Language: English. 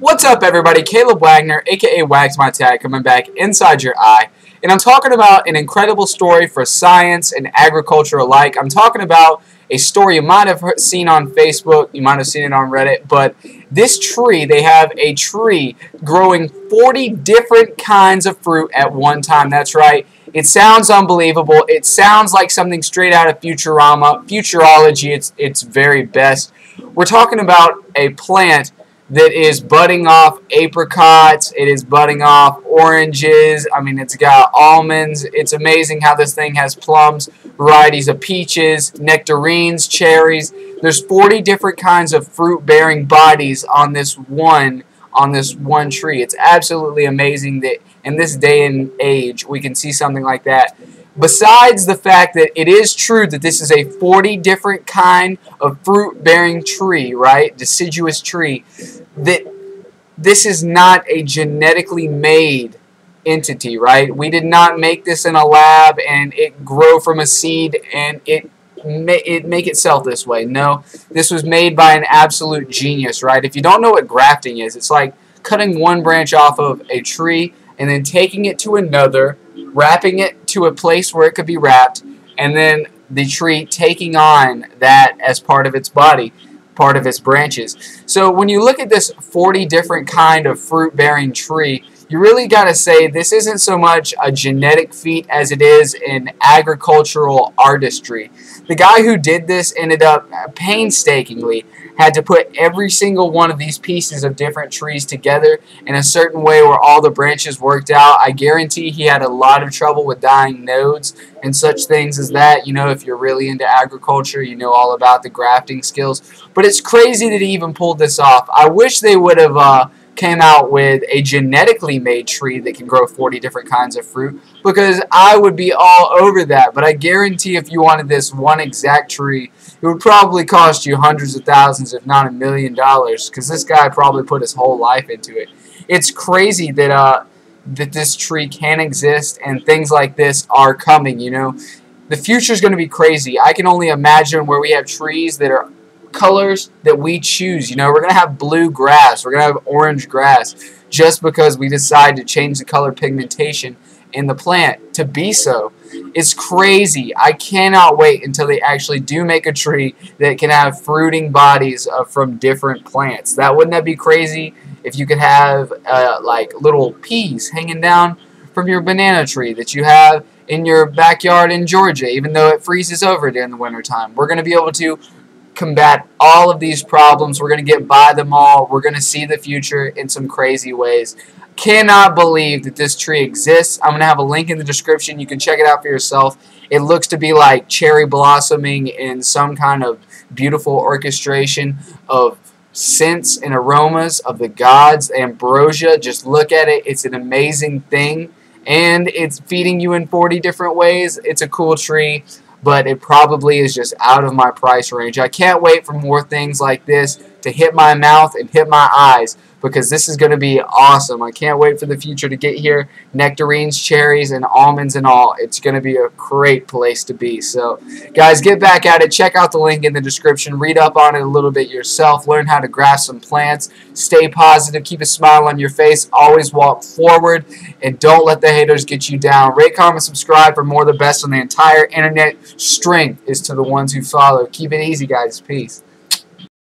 What's up, everybody? Caleb Wagner, aka WagsMyTag, coming back inside your eye, and I'm talking about an incredible story for science and agriculture alike. I'm talking about a story you might have seen on Facebook, you might have seen it on Reddit, but this tree, they have a tree growing 40 different kinds of fruit at one time. That's right. It sounds unbelievable. It sounds like something straight out of Futurama, futurology, its very best. We're talking about a plant that is budding off apricots, it is budding off oranges, I mean, it's got almonds. It's amazing how this thing has plums, varieties of peaches, nectarines, cherries. There's 40 different kinds of fruit-bearing bodies on this one tree. It's absolutely amazing that in this day and age we can see something like that. Besides the fact that it is true that this is a 40 different kind of fruit-bearing tree, right, deciduous tree, that this is not a genetically made entity, right? We did not make this in a lab and it grow from a seed and it make itself this way. No, this was made by an absolute genius, right? If you don't know what grafting is, it's like cutting one branch off of a tree and then taking it to another, wrapping it to a place where it could be wrapped, and then the tree taking on that as part of its body, part of its branches. So when you look at this 40 different kind of fruit-bearing tree, you really got to say this isn't so much a genetic feat as it is an agricultural artistry. The guy who did this ended up painstakingly had to put every single one of these pieces of different trees together in a certain way where all the branches worked out. I guarantee he had a lot of trouble with dying nodes and such things as that. You know, if you're really into agriculture, you know all about the grafting skills. But it's crazy that he even pulled this off. I wish they would have came out with a genetically made tree that can grow 40 different kinds of fruit, because I would be all over that. But I guarantee if you wanted this one exact tree, it would probably cost you hundreds of thousands, if not $1 million, because this guy probably put his whole life into it. It's crazy that that this tree can exist and things like this are coming, you know. The future is going to be crazy. I can only imagine where we have trees that are colors that we choose. You know, we're gonna have blue grass, we're gonna have orange grass, just because we decide to change the color pigmentation in the plant to be so. It's crazy. I cannot wait until they actually do make a tree that can have fruiting bodies from different plants. That wouldn't that be crazy if you could have like little peas hanging down from your banana tree that you have in your backyard in Georgia, even though it freezes over during the winter time. We're gonna be able to combat all of these problems. We're going to get by them all. We're going to see the future in some crazy ways. Cannot believe that this tree exists. I'm going to have a link in the description. You can check it out for yourself. It looks to be like cherry blossoming in some kind of beautiful orchestration of scents and aromas of the gods, ambrosia. Just look at it. It's an amazing thing. And it's feeding you in 40 different ways. It's a cool tree, but it probably is just out of my price range. I can't wait for more things like this to hit my mouth and hit my eyes, because this is going to be awesome. I can't wait for the future to get here. Nectarines, cherries, and almonds and all. It's going to be a great place to be. So, guys, get back at it. Check out the link in the description. Read up on it a little bit yourself. Learn how to graft some plants. Stay positive. Keep a smile on your face. Always walk forward. And don't let the haters get you down. Rate, comment, subscribe for more of the best on the entire internet. Strength is to the ones who follow. Keep it easy, guys. Peace.